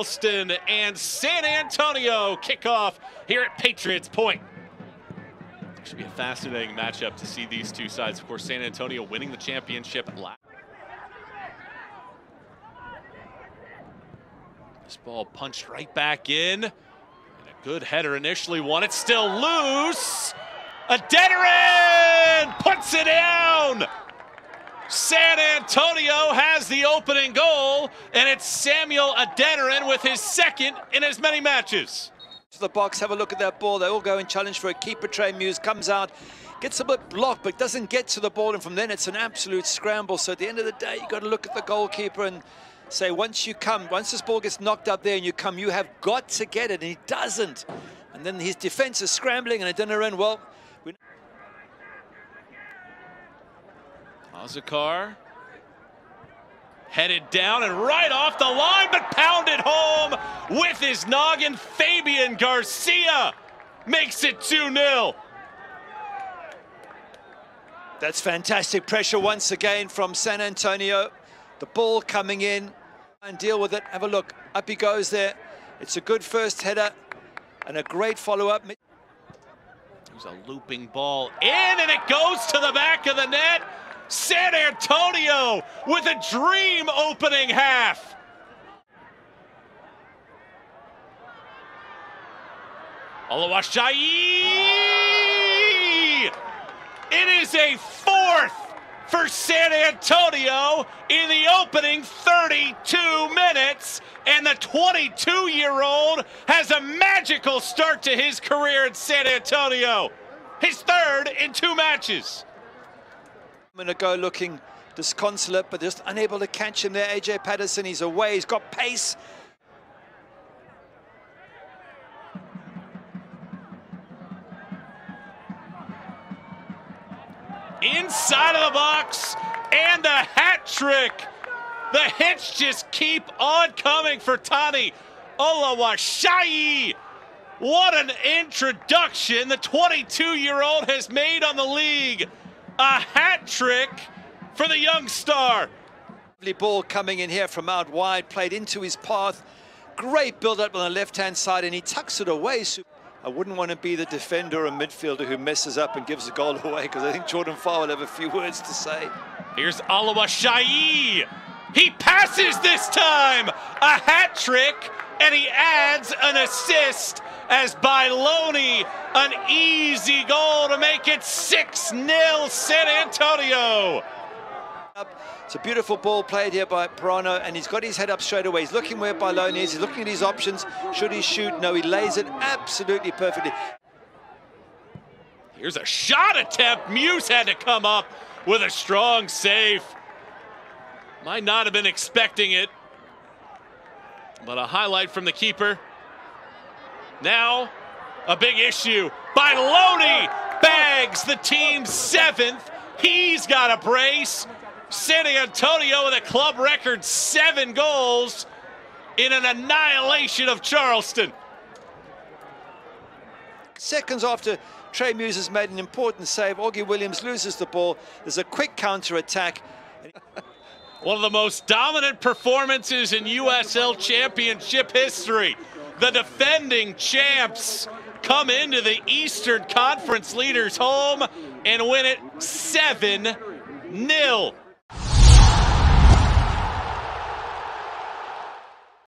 Charleston and San Antonio kickoff here at Patriots Point. It should be a fascinating matchup to see these two sides. Of course, San Antonio winning the championship last. This ball punched right back in. And a good header initially won. It's still loose. Adeniran puts it down. San Antonio has the opening goal, and it's Samuel Adeniran with his second in as many matches. To the box, have a look at that ball. They all go and challenge for a keeper. Trey Muse comes out, gets a bit blocked, but doesn't get to the ball, and from then it's an absolute scramble. So at the end of the day, you've got to look at the goalkeeper and say, once this ball gets knocked up there and you come, you have got to get it, and he doesn't. And then his defense is scrambling, and Adeniran, well... Azakar headed down and right off the line, but pounded home with his noggin. Fabian Garcia makes it 2-0. That's fantastic pressure once again from San Antonio. The ball coming in and deal with it. Have a look. Up he goes there. It's a good first header and a great follow-up. There's a looping ball in, and it goes to the back of the net. San Antonio with a dream opening half. Alawa Shaheen! It is a fourth for San Antonio in the opening 32 minutes, and the 22-year-old has a magical start to his career in San Antonio. His third in two matches. I'm going to go looking disconsolate, but just unable to catch him there. AJ Patterson, he's away, he's got pace. Inside of the box, and the hat trick. The hits just keep on coming for Tani Oluwaseyi. What an introduction the 22-year-old has made on the league. A hat trick for the young star. Lovely ball coming in here from out wide, played into his path. Great build-up on the left-hand side, and he tucks it away. So I wouldn't want to be the defender or midfielder who messes up and gives the goal away, because I think Jordan Farr will have a few words to say. Here's Alawa Shaheen. He passes this time. A hat trick, and he adds an assist as Bailone, an easy goal to make it 6-0 San Antonio. It's a beautiful ball played here by Pirano, and he's got his head up straight away. He's looking where Bailone is, he's looking at his options. Should he shoot? No, he lays it absolutely perfectly. Here's a shot attempt. Muse had to come up with a strong save. Might not have been expecting it, but a highlight from the keeper. Now, a big issue. Bailone bags the team's 7th. He's got a brace. San Antonio with a club record 7 goals in an annihilation of Charleston. Seconds after Trey Muse has made an important save, Augie Williams loses the ball. There's a quick counter-attack. One of the most dominant performances in USL Championship history. The defending champs come into the Eastern Conference leaders' home and win it 7-0.